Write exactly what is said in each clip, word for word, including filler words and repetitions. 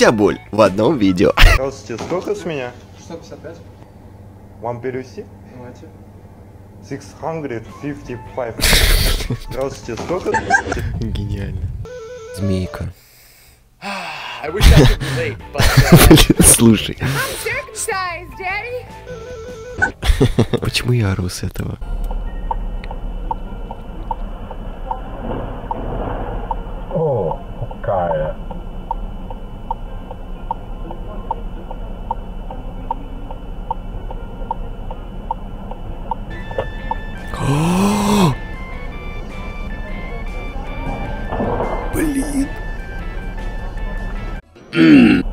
Вся боль в одном видео. Здравствуйте, сколько с меня? шестьсот пятьдесят пять. Вам перевести? Давайте. шестьсот пятьдесят пять. Здравствуйте, сколько? Гениально. Змейка. Слушай. Почему я ору с этого? О, какая. Блин.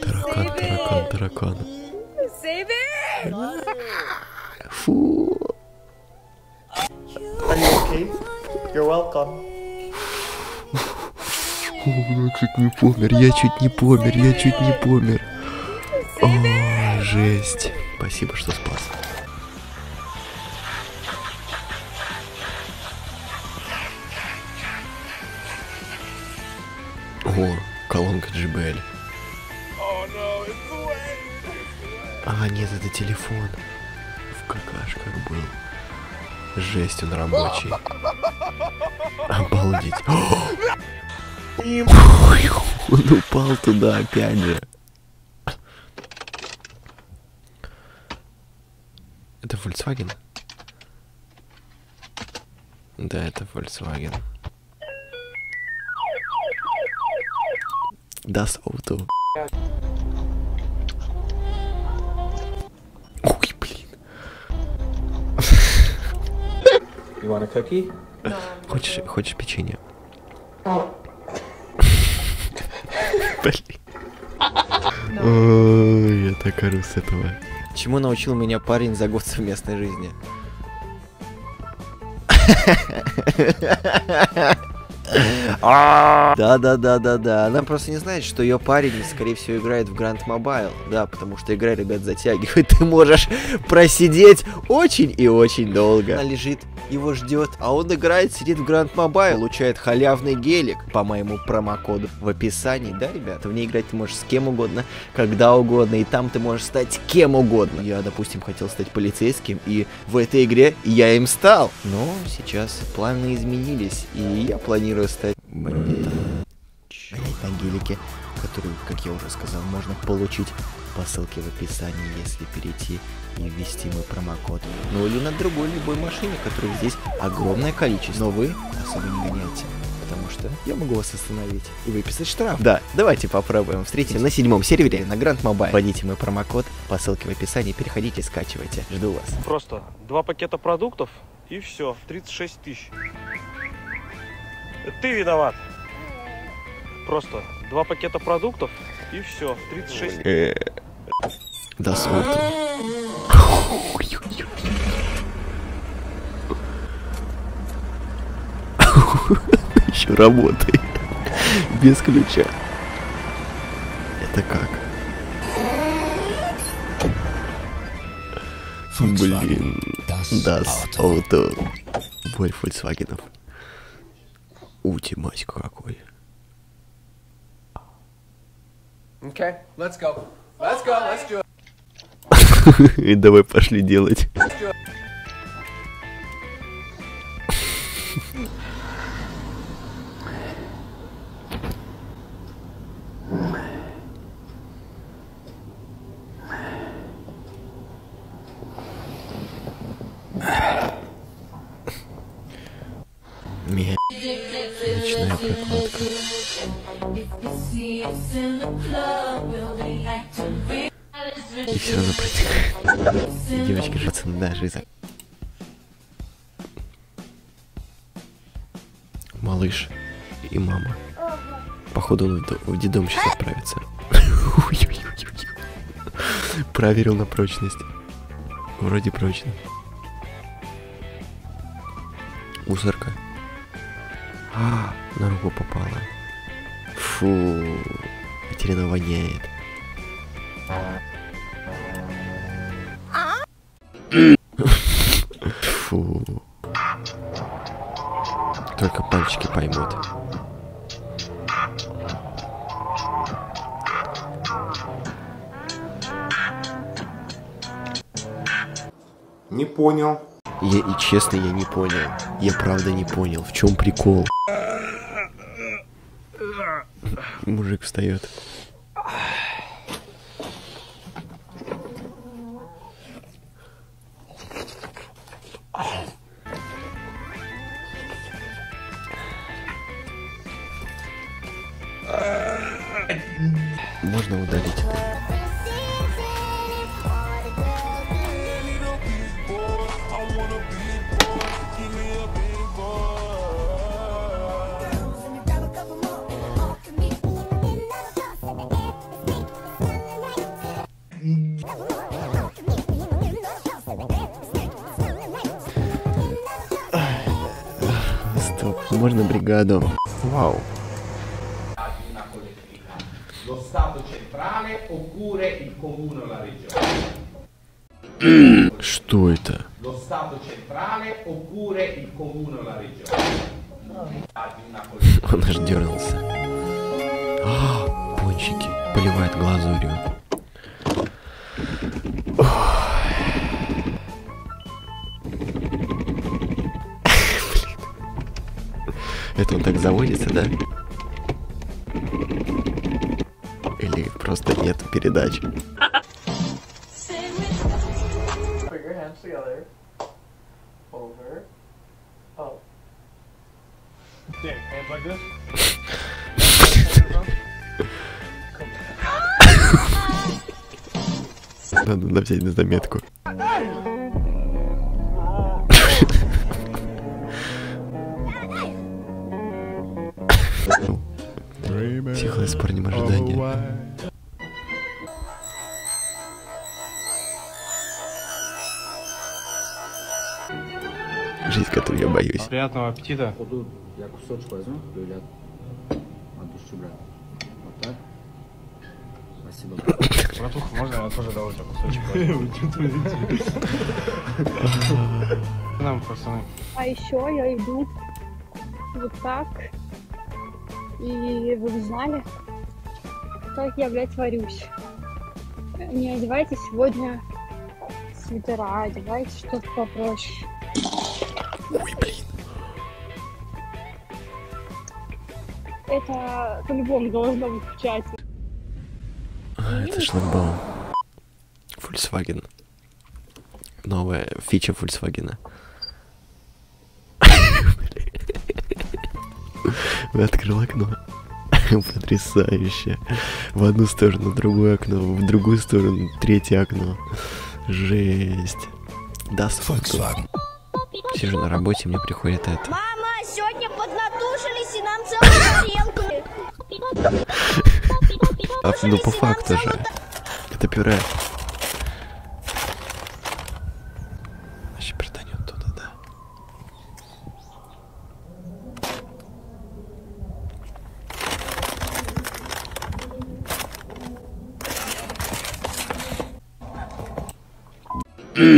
Таракан, таракан, таракан. Фу. Я чуть не помер, я чуть не помер, я чуть не помер. О, жесть. Спасибо, что спас. О, колонка джей би эл. А, нет, это телефон. В какашках был. Жесть, он рабочий. Обалдеть. Он упал туда опять же. Это Volkswagen? Да, это Volkswagen. Das Auto. Ой, блин. Хочешь, хочешь печенье? Ой, я так ору с этого. Чему научил меня парень за год совместной жизни? Да-да-да-да-да. Она просто не знает, что ее парень, скорее всего, играет в Grand Mobile. Да, потому что игра, ребят, затягивает. Ты можешь просидеть очень и очень долго. Она лежит, его ждет, а он играет, сидит в Grand Mobile, получает халявный гелик по моему промокоду в описании. Да, ребят, в ней играть ты можешь с кем угодно, когда угодно, и там ты можешь стать кем угодно. Я, допустим, хотел стать полицейским, и в этой игре я им стал. Но сейчас планы изменились, и я планирую стать бандитом. На гелике, которую, как я уже сказал, можно получить по ссылке в описании, если перейти и ввести мой промокод. Ну или на другой любой машине, которых здесь огромное количество. Но вы особо не гоняйте, потому что я могу вас остановить и выписать штраф. Да, давайте попробуем. Встретимся на седьмом сервере на Grand Mobile. Вводите мой промокод по ссылке в описании, переходите, скачивайте. Жду вас. Просто два пакета продуктов и все. тридцать шесть тысяч. Ты виноват. Просто два пакета продуктов и все. тридцать шесть. Да, смотри. Еще работает. Без ключа. Это как? Блин. Да, смотри. Боль Volkswagen'ов. Ути, матька, какой. Okay, let's go. Let's go, let's do it. И давай пошли делать. Вечная прокладка. И все равно протекает. Девочки жрутся на жизнь. Малыш и мама. Походу он в детдом сейчас отправится. Проверил на прочность. Вроде прочно. Мусорка. А, на руку попала. Фу, Екатерина воняет. Фу. Только пальчики поймут. Не понял. Я, и честно, я не понял. Я правда не понял, в чем прикол. Мужик встает. Можно удалить. Стоп, можно бригаду. Вау. Что это? Он аж дернулся. А, пончики. Поливает глазурью. Это он так заводится, да? Или просто нет передач? Надо взять на заметку. Тихое с парнем ожидание. Жизнь, которую я боюсь. Приятного аппетита. Я кусочек возьму, или от души брать. Вот так. Спасибо. Братуха, можно я тоже дал тебе кусочек? Нам, пацаны. А еще я иду вот так. И вы узнали, как я, блядь, варюсь. Не одевайте сегодня свитера, одевайте что-то попроще. Ой, блин. Это по-любому должно быть в чате. А, это шлагбаум. Volkswagen. Новая фича Volkswagen. Открыл окно. Потрясающе. В одну сторону, в другое окно, в другую сторону, третье окно. Жесть. Да, Volkswagen. Сижу на работе, мне приходит это. Мама, сегодня поднатушились и нам целую тарелку. А, ну по факту же. Это пюре. Значит, пританет туда, да.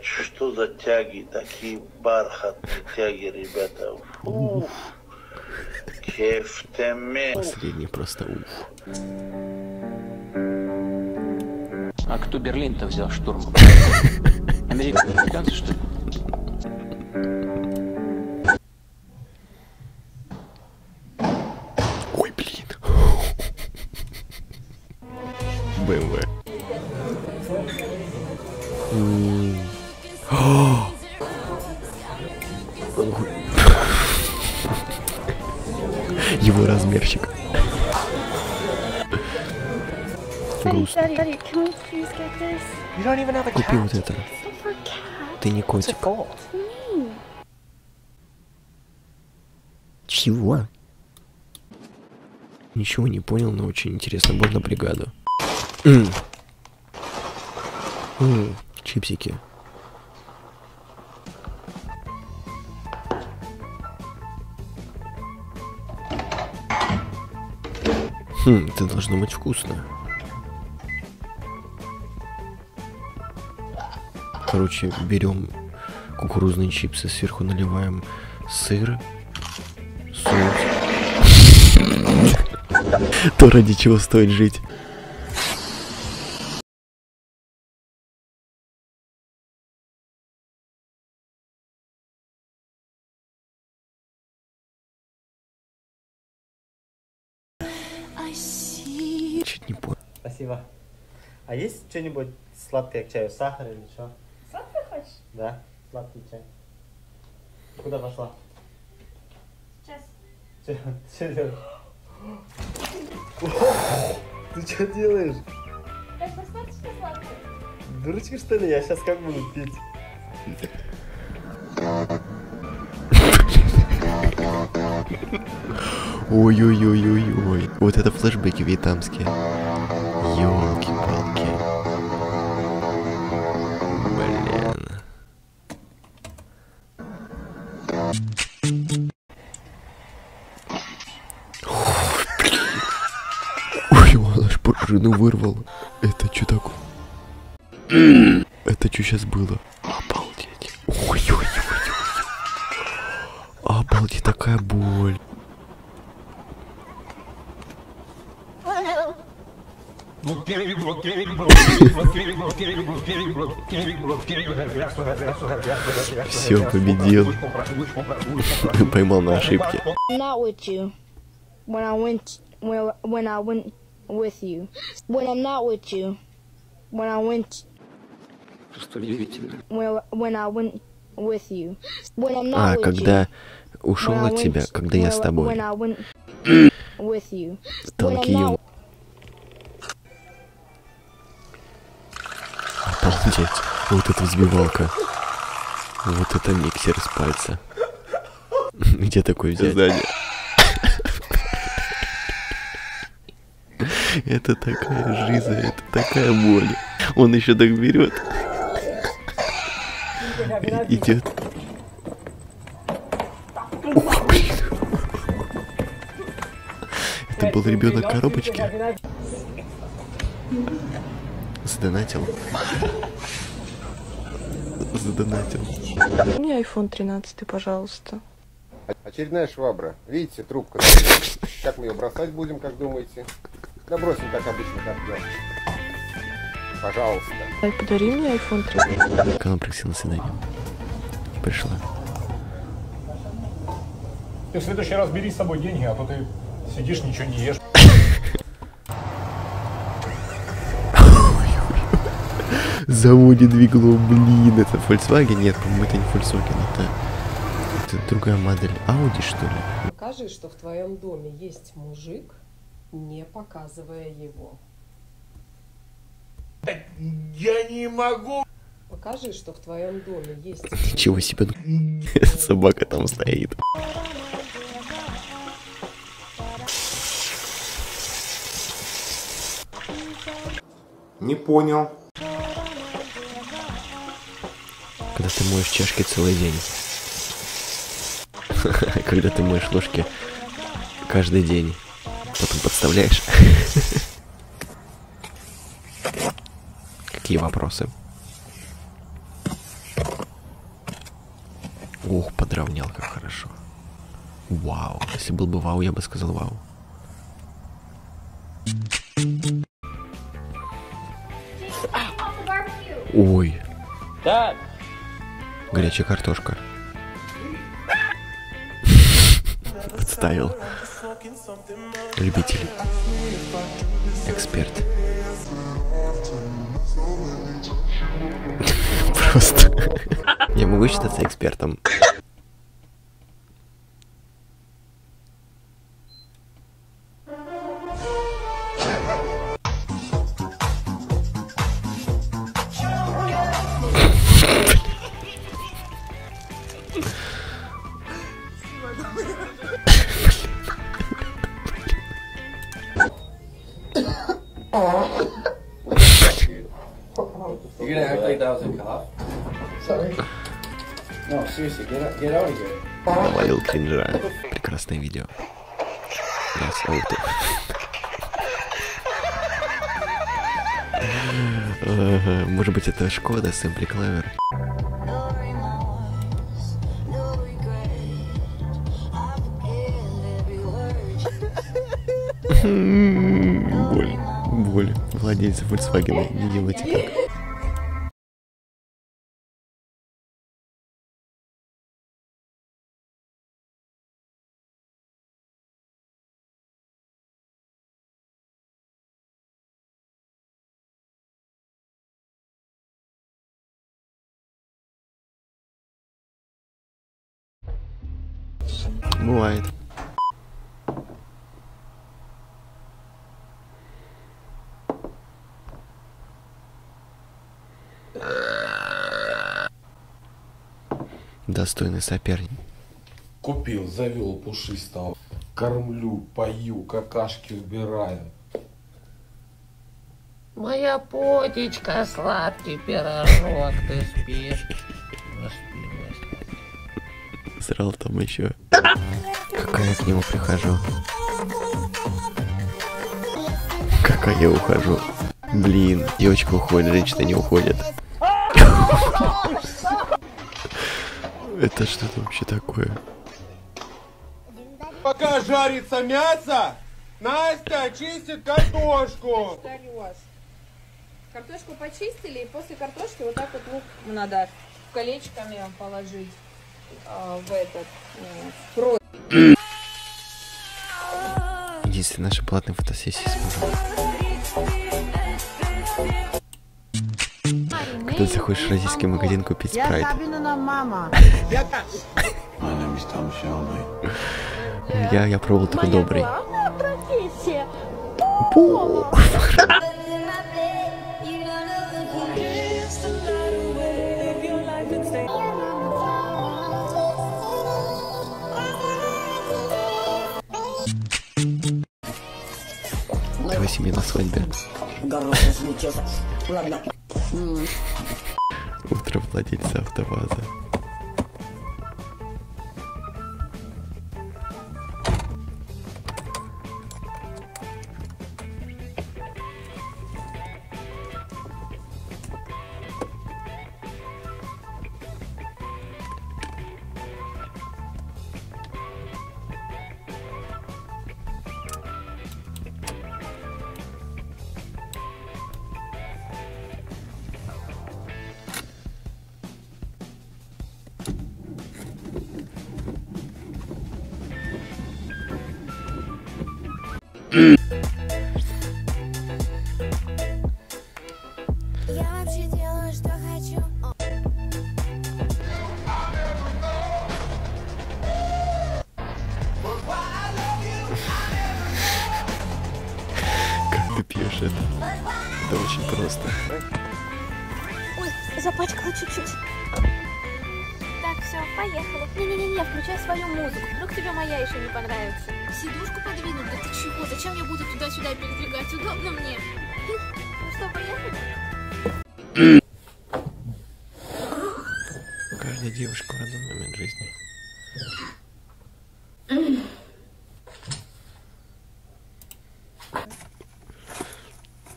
Что за тяги, такие бархатные тяги, ребята. Уф. Кефтеме. Последний просто уф. А кто Берлин-то взял штурмом? Американцы, что ли? Ой, блин. бэ эм вэ. Его размерщик. Купи вот это. Ты не котик. Чего? Ничего не понял, но очень интересно. Можно бригаду. Чипсики. Хм, это должно быть вкусно. Короче, берем кукурузные чипсы, сверху наливаем сыр, соус. То, ради чего стоит жить. Чуть не понял. Спасибо. А есть что-нибудь сладкое к чаю? Сахар или что? Сахар хочешь? Да, сладкий чай. Куда пошла? Сейчас. Че, че делаешь? Ты что делаешь? Так, посмотри, что сладкое. Дурочка, что ли? Я сейчас как буду пить? Ой-ой-ой-ой-ой. Вот это флешбеки вьетнамские. Ёлки-палки. Блин. Ой, он аж пружину вырвал. Это что такое? Это что сейчас было? Обалдеть. Ой-ой-ой-ой. Обалдеть, такая боль. Все, победил. Поймал на ошибке. А, когда ушел от тебя, когда я с тобой. Танки ему. Обалдеть, вот это взбивалка. Вот это миксер с пальца. Где такой взять? Это такая жизнь, это такая боль. Он еще так берет. Идет. Ух, блин. Это был ребенок коробочки. Задонатил. Задонатил. Мне айфон тринадцать, пожалуйста. Очередная швабра. Видите, трубка. Как мы ее бросать будем, как думаете? Да бросим, как обычно, как делаем. Пожалуйста. Дай, подари мне айфон три. Канал просил на свидание. И пришла. Ты в следующий раз бери с собой деньги, а то ты сидишь, ничего не ешь. Заводит двигло, блин, это Volkswagen? Нет, по-моему, это не Volkswagen, это... это другая модель. Audi, что ли? Покажи, что в твоем доме есть мужик, не показывая его. Я не могу! Покажи, что в твоем доме есть... Ничего себе, собака там стоит. Не понял. Когда ты моешь чашки целый день. Когда ты моешь ложки каждый день. Потом подставляешь. Какие вопросы? Ох, подровнял, как хорошо. Вау. Если был бы вау, я бы сказал вау. Ой. Так. Горячая картошка. Подставил. Любитель. Эксперт. Просто. Я могу считаться экспертом. You're gonna act like that was a cop? Sorry. No, seriously, get out, get out of here. Навалил кринжа. Прекрасное видео. Нас ауты. Может быть, это Шкода, Сэмпли Клавер. Боль, боль. Владельцы Volkswagen, не делайте так. Бывает. Достойный соперник. Купил, завел пушистого. Кормлю, пою, какашки убираю. Моя потечка, сладкий пирожок, ты спишь? Господи, срал там еще. Какая я к нему прихожу? Какая я ухожу? Блин, девочка уходит, женщина не уходит. Это что-то вообще такое? Пока жарится мясо, Настя чистит картошку. Картошку почистили, и после картошки вот так вот лук надо колечками положить э, в этот крой. Э, Единственная наша платная фотосессия с мужем. Когда ты хочешь российский магазин купить спрайт? Я, я пробовал такой добрый. Твоя семья на свадьбе. Утро владельца автоваза. Это, это очень просто. Ой, запачкала чуть-чуть. Так, все, поехала. Не-не-не, включай свою музыку. Вдруг тебе моя еще не понравится. Сидушку подвинуть? Да ты чего? Зачем я буду туда-сюда передвигать? Удобно мне. Ну что, поехали? Каждая девушка в родной момент жизни.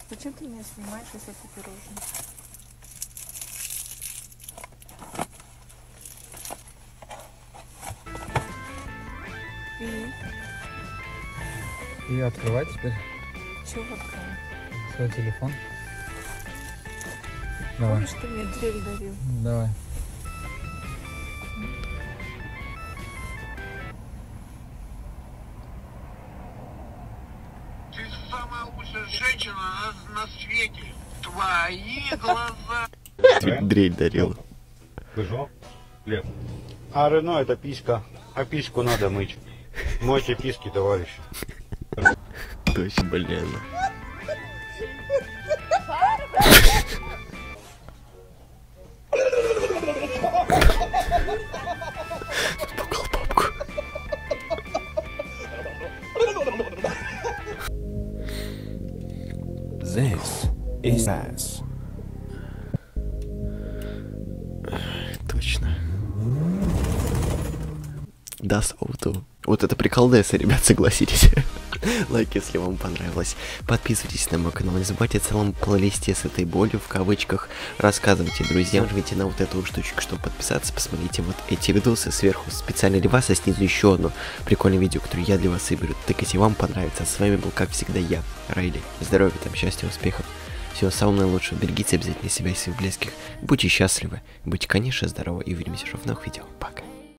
Зачем ты меня снимаешь, если это пирожное? И? И открывать теперь? Чего открывать? Свой телефон. Давай. Помнишь, ты мне дрель дарил? Давай. Женщина на свете. Твои глаза. Дрель дарил. А Рено это писька. А письку надо мыть. Мойте писки, товарищи. Точно, блин. This is us. Точно. Das Auto. Вот это приколдесы, ребят, согласитесь. Лайк, если вам понравилось. Подписывайтесь на мой канал, не забывайте о целом плейлисте с этой болью, в кавычках. Рассказывайте друзьям, жмите на вот эту штучку, чтобы подписаться. Посмотрите вот эти видосы сверху специально для вас, а снизу еще одно прикольное видео, которое я для вас соберу. Так если вам понравится, с вами был, как всегда, я, Райли. Здоровья, там, счастья, успехов. Всего самого наилучшего. Берегите обязательно себя и своих близких. Будьте счастливы, будьте, конечно, здоровы и увидимся в новых видео. Пока.